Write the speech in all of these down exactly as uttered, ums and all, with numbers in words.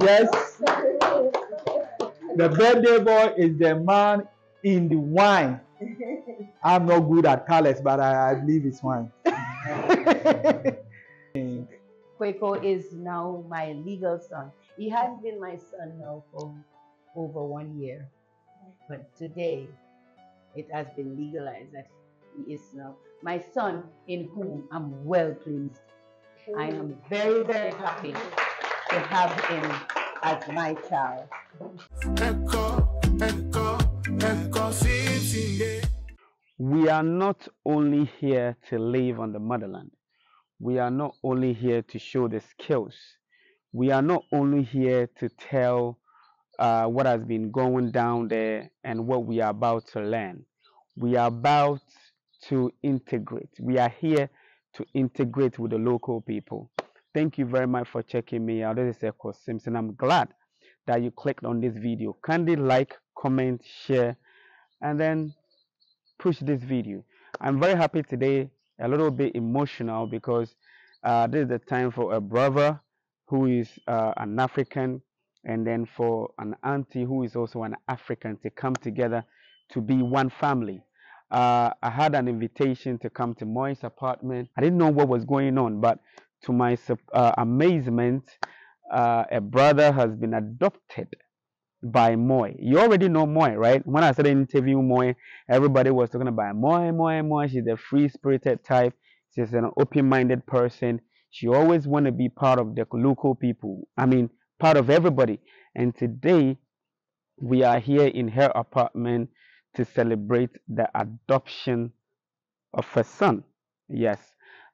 Yes. The birthday boy is the man in the wine. I'm not good at colors, but I, I believe it's wine. Quaco is now my legal son. He has been my son now for over one year. But today, it has been legalized that he is now my son, in whom I'm well pleased. I am very, very happy to have him as my child. We are not only here to live on the motherland. We are not only here to show the skills. We are not only here to tell uh, what has been going down there and what we are about to learn. We are about to integrate. We are here to integrate with the local people. Thank you very much for checking me out. This is Ekow Simpson. I'm glad that you clicked on this video. Kindly like, comment, share, and then push this video. I'm very happy today, a little bit emotional, because uh, this is the time for a brother who is uh, an African, and then for an auntie who is also an African, to come together to be one family. Uh, I had an invitation to come to Moy's apartment. I didn't know what was going on, but to my uh, amazement, uh, a brother has been adopted by Moy. You already know Moy, right? When I started interviewing Moy, everybody was talking about Moy, Moy, Moy. She's a free-spirited type. She's an open-minded person. She always want to be part of the local people. I mean, part of everybody. And today, we are here in her apartment to celebrate the adoption of her son. Yes.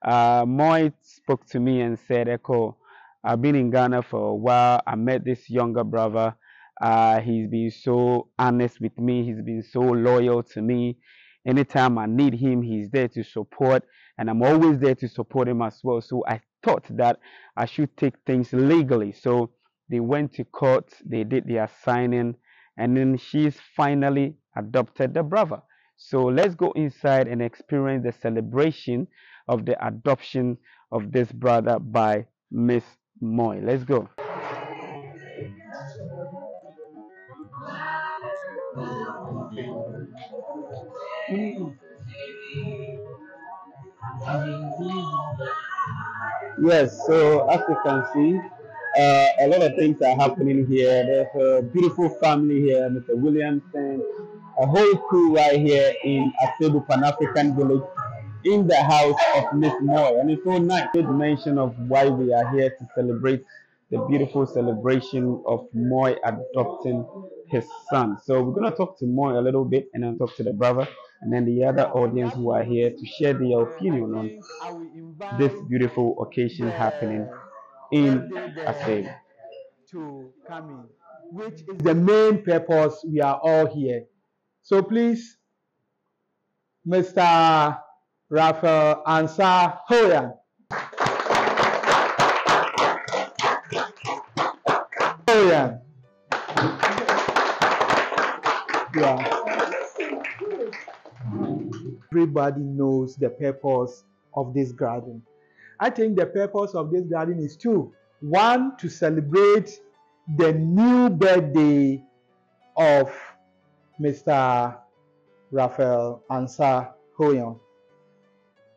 Uh, Moy spoke to me and said, Ekow, I've been in Ghana for a while. I met this younger brother. Uh, he's been so honest with me. He's been so loyal to me. Anytime I need him, he's there to support, and I'm always there to support him as well. So I thought that I should take things legally. So they went to court, they did their signing, and then she's finally adopted the brother. So let's go inside and experience the celebration of the adoption of this brother by Miss Moy. Let's go. Mm. Yes, so as you can see, uh, a lot of things are happening here. There's a beautiful family here, Mister Williamson, a whole crew right here in Asebu Pan African Village, in the house of Miss Moy. And it's so nice. Good mention of why we are here, to celebrate the beautiful celebration of Moy adopting his son. So we're going to talk to Moy a little bit, and then talk to the brother, and then the other audience who are here to share their opinion on this beautiful occasion happening in Asebu. To come in, which is the main purpose we are all here. So please, Mister Raphael Ansah Hoyan. Hoyan. Yeah. Everybody knows the purpose of this garden. I think the purpose of this garden is two. One, to celebrate the new birthday of Mister Raphael Ansah Hoyan.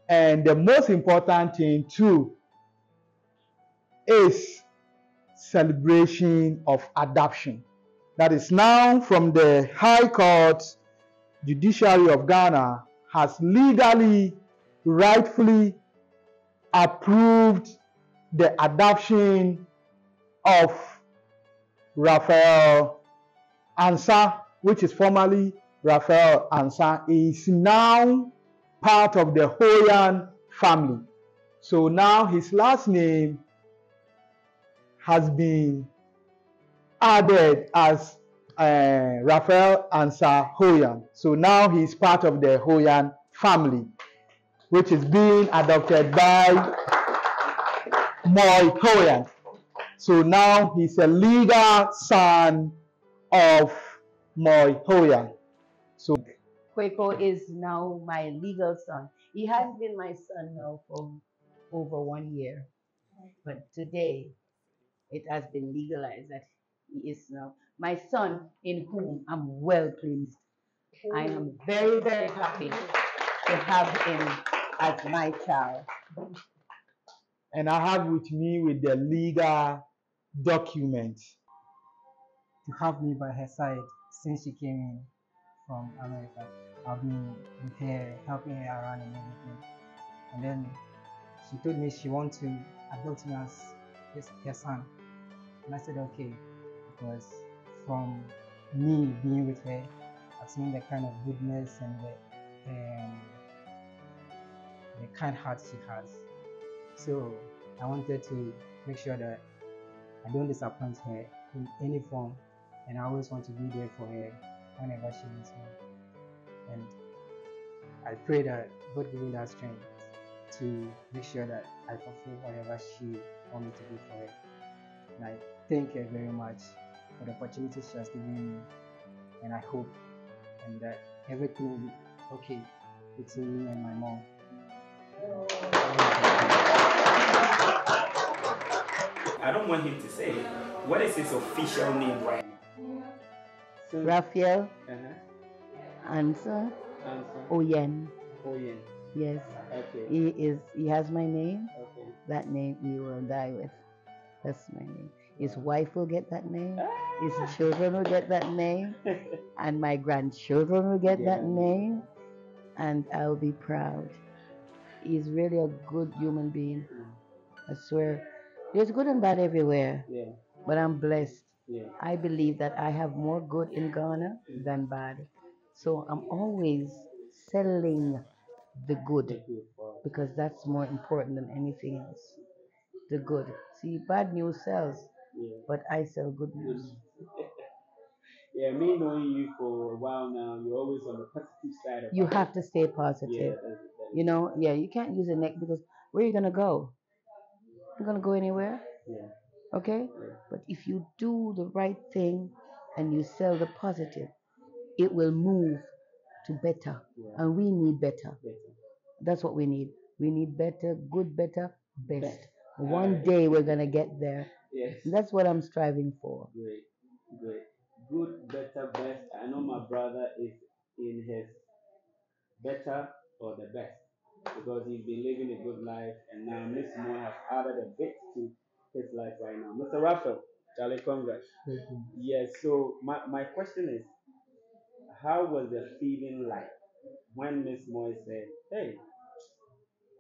And the most important thing too is celebration of adoption. That is now from the High Court Judiciary of Ghana has legally, rightfully approved the adoption of Raphael Ansah, which is formerly Raphael Ansah, is now part of the Hoyan family. So now his last name has been added as Uh, Raphael Ansah Hoyan. So now he's part of the Hoyan family, which is being adopted by Moy Hoyan. So now he's a legal son of Moy Hoyan. So Quaco is now my legal son. He has been my son now for over one year. But today, it has been legalized that he is now my son, in whom I'm well pleased. I am very, very happy to have him as my child. And I have with me with the legal document to have me by her side since she came in from America. I've been with her, helping her around and everything. And then she told me she wants to adopt me as her son. And I said, okay, because from me being with her, I've seen the kind of goodness and the, um, the kind heart she has. So I wanted to make sure that I don't disappoint her in any form, and I always want to be there for her whenever she needs me. And I pray that God give me that strength to make sure that I fulfill whatever she wants me to do for her. And I thank her very much for the opportunity she has given me, and I hope and that everything will be okay between me and my mom. I don't want him to say it. What is his official name right now? So, Raphael uh-huh. Ansah Hoyan. Hoyan. Yes. Okay. He is. He has my name. Okay. That name he will die with. That's my name. His wife will get that name. Ah. His children will get that name. And my grandchildren will get yeah. that name. And I'll be proud. He's really a good human being. I swear. There's good and bad everywhere, yeah. but I'm blessed. Yeah. I believe that I have more good in Ghana than bad. So I'm always selling the good, because that's more important than anything else. The good. See, bad news sells, yeah. but I sell good news. Yeah, me knowing you for a while now, you're always on the positive side of it. You have to stay positive. Yeah, you know, yeah, you can't use a neck, because where are you going to go? You're going to go anywhere, yeah. okay? Yeah. But if you do the right thing and you sell the positive, it will move to better. Yeah. And we need better. better. That's what we need. We need better, good, better, best. best. One right. day we're going to get there. Yes. That's what I'm striving for. Great, great. Good, better, best. I know my brother is in his better or the best, because he's been living a good life, and now Miss Moore has added a bit to his life right now. Mister Raphael, Charlie, congrats. Thank you. Yes, so my, my question is, how was the feeling like when Miss Moore said, hey,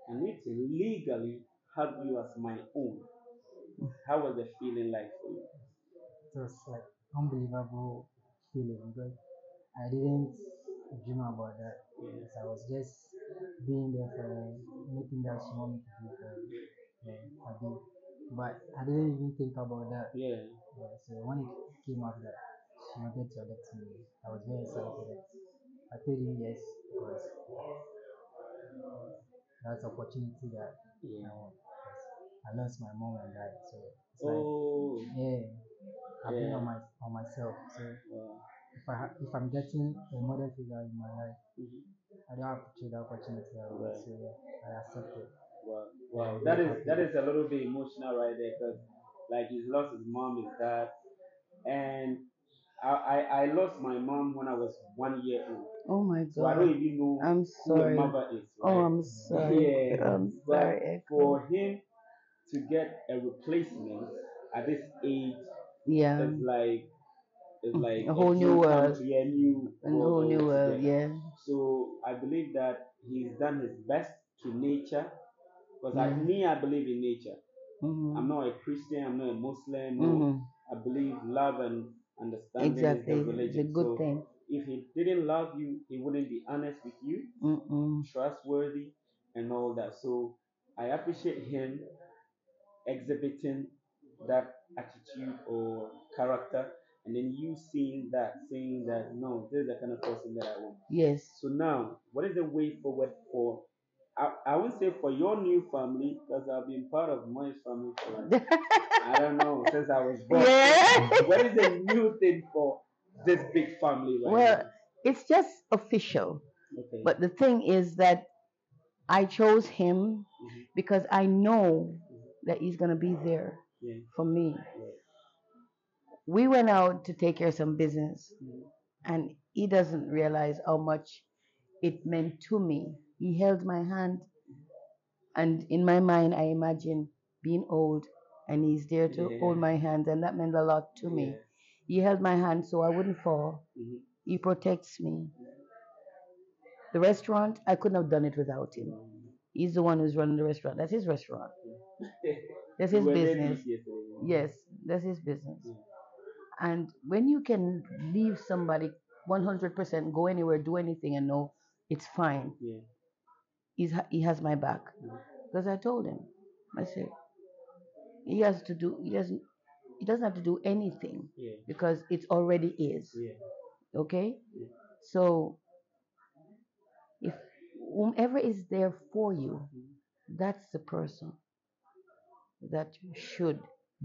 I need to legally have you as my own? How was the feeling like for you? It was like unbelievable feeling, but I didn't dream about that. Yes, I was just being there for anything that she wanted to do for yeah. her. But I didn't even think about that. Yeah. yeah. So when it came out that she wanted to adopt me, I was very excited. I told him yes, because that's an opportunity that yeah. I want. I lost my mom and dad, so it's oh. like yeah, I've yeah. been on my on myself. So yeah. if I ha- if I'm getting a model figure in my life. Mm-hmm. I don't have to choose the opportunity. Right. So yeah, I accept it. Wow, wow. That is that is a little bit emotional right there, because like he's lost his mom, his dad, and I, I I lost my mom when I was one year old. Oh my God! So I don't even know I'm sorry. who your mother is. Right? Oh, I'm sorry. Yeah, I'm sorry. For him to get a replacement at this age, yeah, is like. It's like a whole new world. A new a whole new world, yeah. So I believe that he's done his best to nature, because yeah. like me, I believe in nature. Mm-hmm. I'm not a Christian. I'm not a Muslim. No. Mm-hmm. I believe love and understanding exactly. is the religion. It's a good so thing. If he didn't love you, he wouldn't be honest with you, Mm-mm. trustworthy, and all that. So I appreciate him exhibiting that attitude or character. And then you seeing that, saying that, no, this is the kind of person that I want. Yes. So now, what is the way forward for, I, I would say for your new family, because I've been part of my family for, I don't know, since I was born. Yeah. What is the new thing for this big family right well, now? It's just official. Okay. But the thing is that I chose him mm-hmm. because I know that he's going to be there yeah. for me. Yeah. We went out to take care of some business, mm-hmm. and he doesn't realize how much it meant to me. He held my hand, and in my mind, I imagine being old, and he's there to yeah. hold my hand, and that meant a lot to yeah. me. He held my hand so I wouldn't fall. Mm-hmm. He protects me. The restaurant, I couldn't have done it without him. He's the one who's running the restaurant. That's his restaurant. Yeah. That's his business. Yes, that's his business. Yeah. And when you can leave somebody one hundred percent, go anywhere, do anything, and know it's fine, yeah. He's ha he has my back. Yeah. Because I told him, I said, he has to do, he doesn't, he doesn't have to do anything yeah. because it already is. Yeah. Okay? Yeah. So, if whomever is there for you, mm-hmm. that's the person that should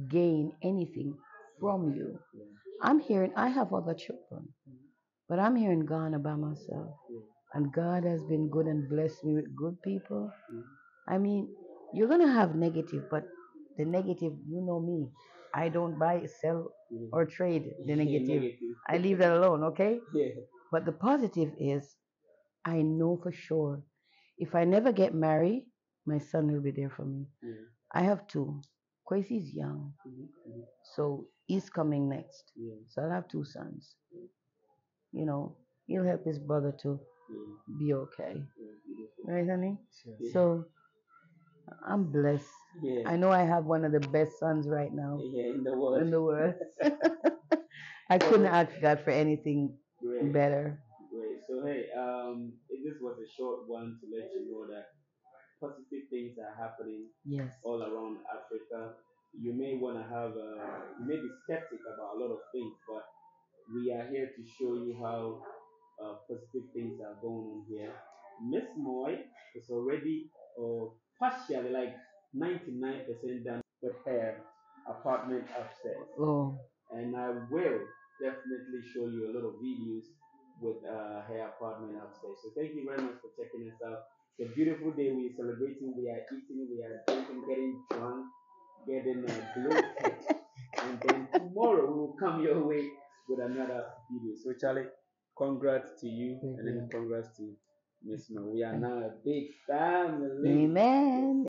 gain anything from you. Yeah. I'm here, and I have other children, mm-hmm. but I'm here in Ghana by myself. Yeah. And God has been good and blessed me with good people. Mm-hmm. I mean, you're going to have negative, but the negative, you know me. I don't buy, sell, yeah. or trade the negative. negative. I leave that alone, okay? Yeah. But the positive is, I know for sure, if I never get married, my son will be there for me. Yeah. I have two. Kwesi's young, mm-hmm. so he's coming next. Yeah. So I'll have two sons. Yeah. You know, he'll help his brother to yeah. be okay. Yeah. Right, honey? Yeah. So I'm blessed. Yeah. I know I have one of the best sons right now. Yeah, in the world. In the world. I couldn't ask God for anything Great. better. Great. So, hey, um, this was a short one to let you know that positive things are happening yes. all around Africa. You may want to have, a, you may be skeptic about a lot of things, but we are here to show you how uh, positive things are going on here. Miss Moy is already uh, partially like ninety-nine percent done with her apartment upstairs. Oh. And I will definitely show you a lot of videos with uh, her apartment upstairs. So thank you very much for checking us out. It's a beautiful day. We're celebrating. We are eating. We are drinking, getting drunk, getting uh, bloated. And then tomorrow we will come your way with another video. So Charlie, congrats to you. Thank and then you. Congrats to Miss Mo. We are now a big family. Amen.